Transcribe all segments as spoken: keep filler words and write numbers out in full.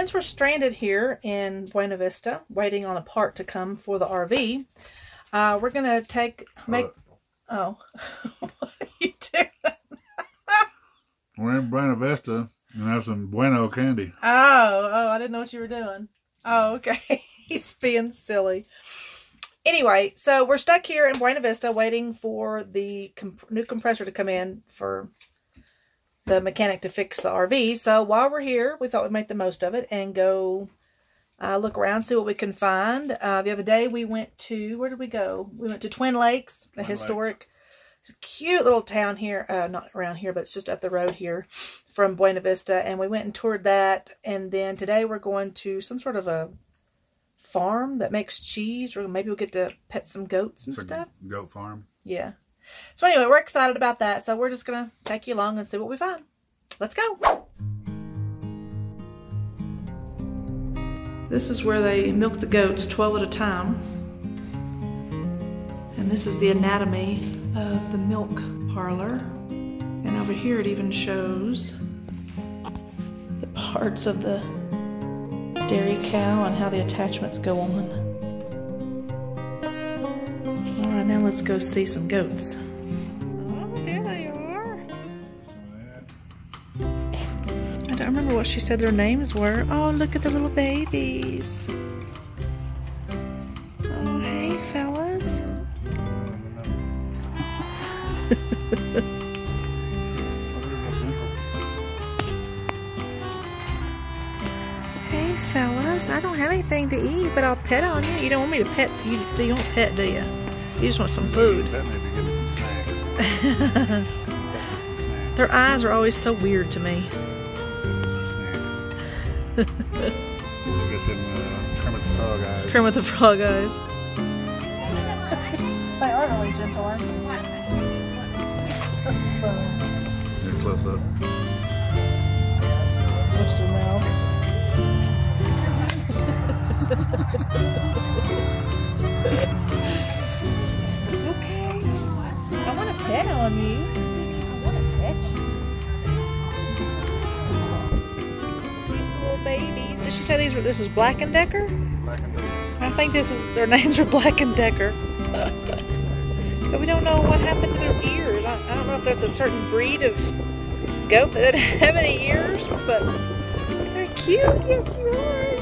Since we're stranded here in Buena Vista, waiting on a part to come for the R V, uh, we're going to take... make. Oh. What are you doing? We're in Buena Vista and have some Bueno candy. Oh, oh, I didn't know what you were doing. Oh, okay. He's being silly. Anyway, so we're stuck here in Buena Vista waiting for the comp new compressor to come in for the mechanic to fix the R V. So while we're here, we thought we'd make the most of it and go uh, look around, see what we can find. Uh, the other day we went to, where did we go? We went to Twin Lakes, a historic, it's a cute little town here, uh, not around here, but it's just up the road here from Buena Vista. And we went and toured that. And then today we're going to some sort of a farm that makes cheese, or maybe we'll get to pet some goats and stuff. Goat farm. Yeah. So anyway, we're excited about that. So we're just gonna take you along and see what we find. Let's go. This is where they milk the goats twelve at a time. And this is the anatomy of the milk parlor. And over here it even shows the parts of the dairy cow and how the attachments go on. All right, now let's go see some goats. Oh, there they are. I don't remember what she said their names were. Oh, look at the little babies. Oh, hey, fellas. I don't have anything to eat, but I'll pet on you. You don't want me to pet you. You don't pet, do you? You just want some food. That may be good, some snacks. Their eyes are always so weird to me. Some snacks. Look at them uh, Kermit the Frog eyes. Kermit the Frog eyes. They are really gentle, aren't they? They're close up. What's their mouth? Okay. I want to pet on you. I want to pet you. These little babies. Did she say these were? This is Black and Decker. Black and Decker. I think this is their names are Black and Decker. But we don't know what happened to their ears. I, I don't know if there's a certain breed of goat that doesn't have any ears, but they're cute. Yes, you are.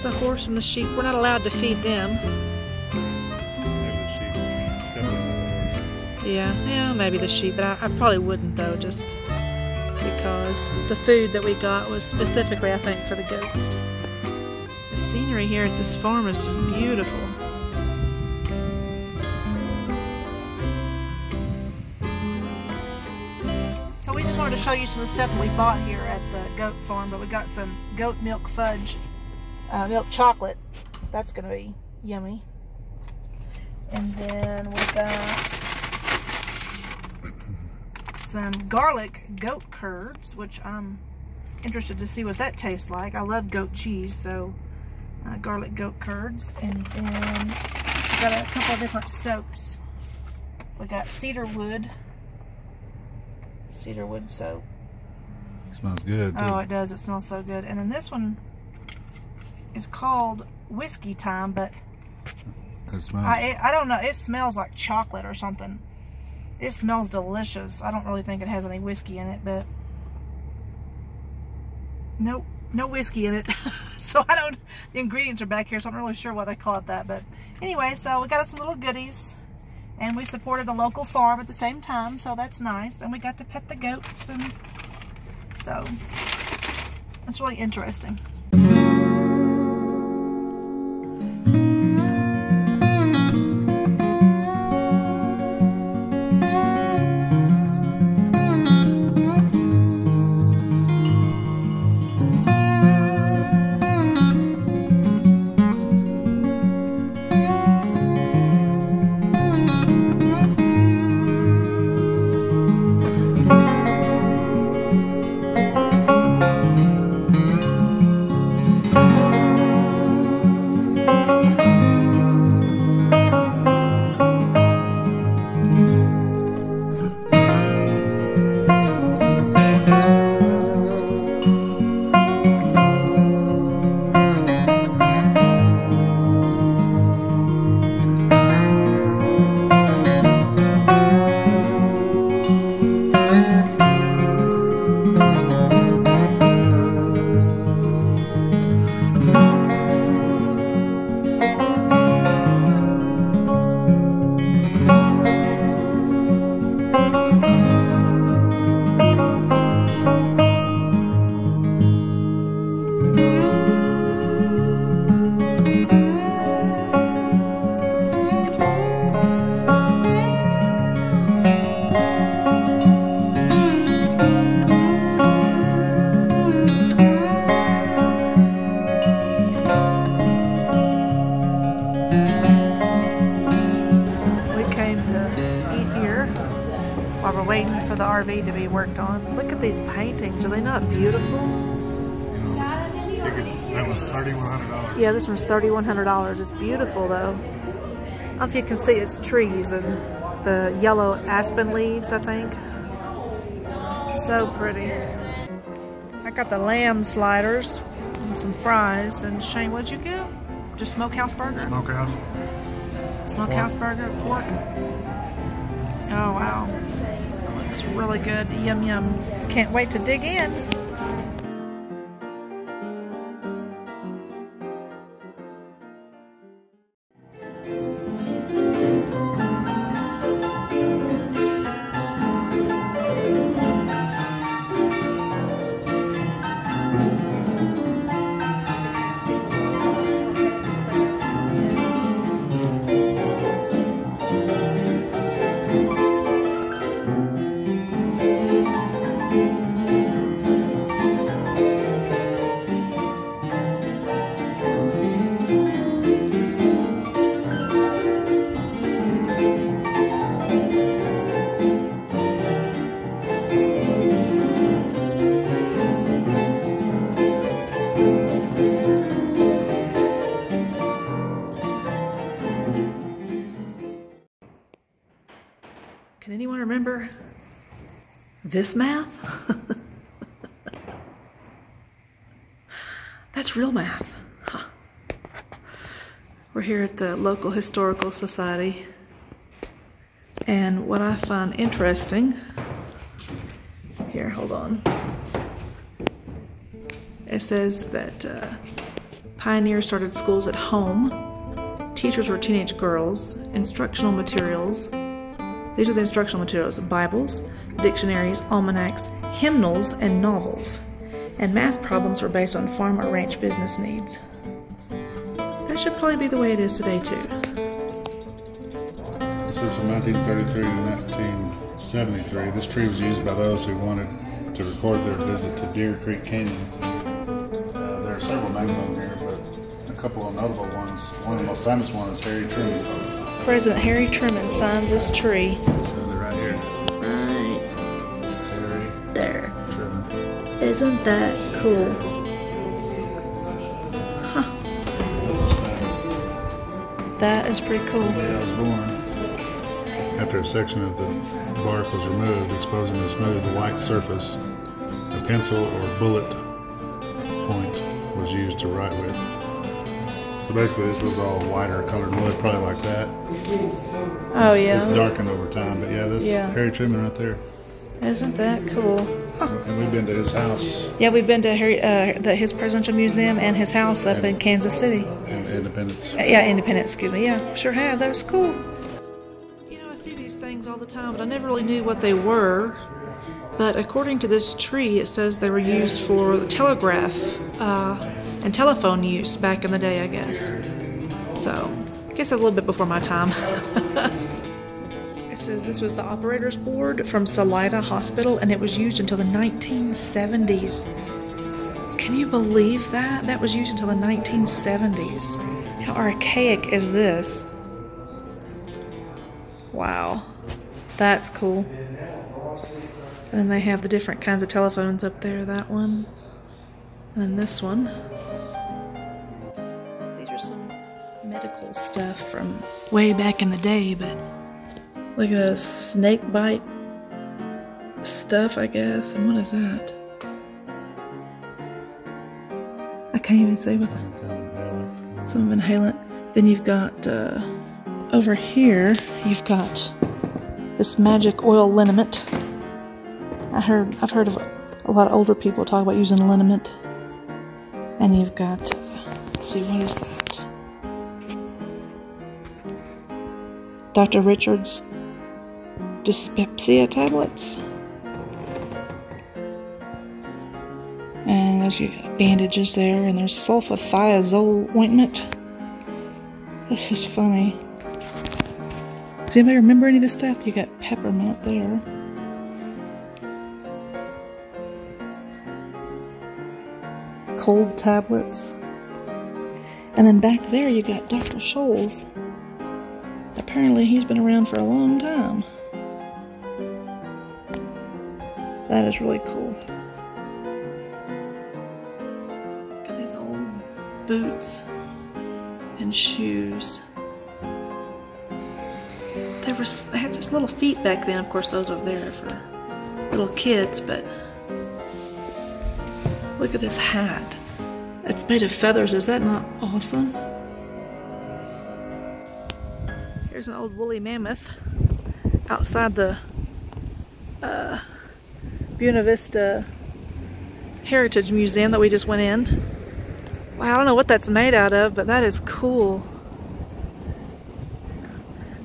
The horse and the sheep. We're not allowed to feed them. Yeah, yeah, maybe the sheep, but I, I probably wouldn't though, just because the food that we got was specifically, I think, for the goats. The scenery here at this farm is just beautiful. So we just wanted to show you some of the stuff we bought here at the goat farm, but we got some goat milk fudge. Uh, milk chocolate. That's gonna be yummy. And then we got some garlic goat curds, which I'm interested to see what that tastes like. I love goat cheese, so uh, garlic goat curds. And then we got a couple of different soaps. We got cedar wood, cedar wood soap. It smells good, too. Oh, it does. It smells so good. And then this one. It's called Whiskey Time, but I, I don't know. It smells like chocolate or something. It smells delicious. I don't really think it has any whiskey in it, but nope, no whiskey in it. So I don't, the ingredients are back here, so I'm not really sure why they call it that. But anyway, so we got us some little goodies, and we supported a local farm at the same time, so that's nice. And we got to pet the goats, and so it's really interesting. waiting for the R V to be worked on. Look at these paintings. Are they not beautiful? That one's thirty-one hundred dollars. Yeah, this one's thirty-one hundred dollars. It's beautiful, though. I don't know if you can see it's trees and the yellow aspen leaves, I think. So pretty. I got the lamb sliders and some fries. And Shane, what'd you get? Just smokehouse burger? Smokehouse. Smokehouse pork. burger, pork. Oh, wow. That looks really good. Yum, yum. Can't wait to dig in. Can anyone remember this math? That's real math. Huh. We're here at the local historical society, and what I find interesting here, hold on. It says that uh, pioneers started schools at home. Teachers were teenage girls. Instructional materials. These are the instructional materials: Bibles, dictionaries, almanacs, hymnals, and novels. And math problems were based on farm or ranch business needs. That should probably be the way it is today, too. This is from nineteen thirty-three to nineteen seventy-three. This tree was used by those who wanted to record their visit to Deer Creek Canyon. Uh, there are several names on here, but a couple of notable ones. One of the most famous ones is Harry Truman. President Harry Truman signed this tree. This other right here. Right. Harry. There. Truman. Isn't that cool? Huh. That is pretty cool. The day I was born, after a section of the bark was removed, exposing the smooth white surface, a pencil or bullet point was used to write with. So basically, this was all white or colored wood, probably like that. Oh, it's, yeah. It's darkened over time, but yeah, this yeah. Harry Truman right there. Isn't that cool? Huh. And we've been to his house. Yeah, we've been to Harry, uh, the, his presidential museum and his house up and, in Kansas City. And Independence. Yeah, Independence, excuse me. Yeah, sure have. That was cool. You know, I see these things all the time, but I never really knew what they were. But according to this tree, it says they were used for the telegraph uh, and telephone use back in the day, I guess. So, I guess a little bit before my time. It says this was the operator's board from Salida Hospital, and it was used until the nineteen seventies. Can you believe that? That was used until the nineteen seventies. How archaic is this? Wow. That's cool. And then they have the different kinds of telephones up there, that one, and then this one. These are some medical stuff from way back in the day, but look at a snake bite stuff, I guess. And what is that? I can't even say what that. Some of inhalant. Then you've got, uh, over here, you've got this magic oil liniment. I heard, I've heard of a lot of older people talk about using liniment. And you've got, let's see, what is that? Doctor Richards dyspepsia tablets. And there's bandages there, and there's sulfathiazole ointment. This is funny. Does anybody remember any of this stuff? You got peppermint there. Cold tablets. And then back there you got Doctor Scholl's. Apparently he's been around for a long time. That is really cool. Got these old boots and shoes. They, were, they had such little feet back then. Of course, those over there are for little kids, but look at this hat. It's made of feathers. Is that not awesome? Here's an old woolly mammoth outside the uh, Buena Vista Heritage Museum that we just went in. Wow, I don't know what that's made out of, but that is cool.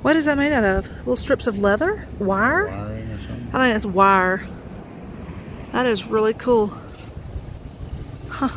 What is that made out of? Little strips of leather? Wire? Wiring or something. I think it's wire. That is really cool. Huh.